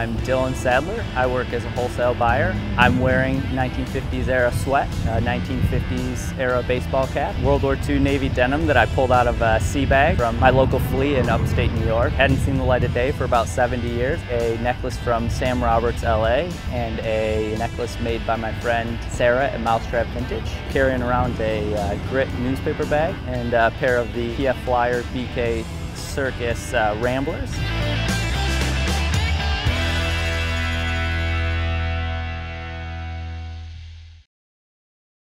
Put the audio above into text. I'm Dylan Sadler. I work as a wholesale buyer. I'm wearing 1950s era sweat, a 1950s era baseball cap, World War II Navy denim that I pulled out of a sea bag from my local flea in upstate New York. Hadn't seen the light of day for about 70 years. A necklace from Sam Roberts, LA, and a necklace made by my friend Sarah at Mousetrap Vintage. Carrying around a grit newspaper bag and a pair of the PF Flyer BK Circus Ramblers.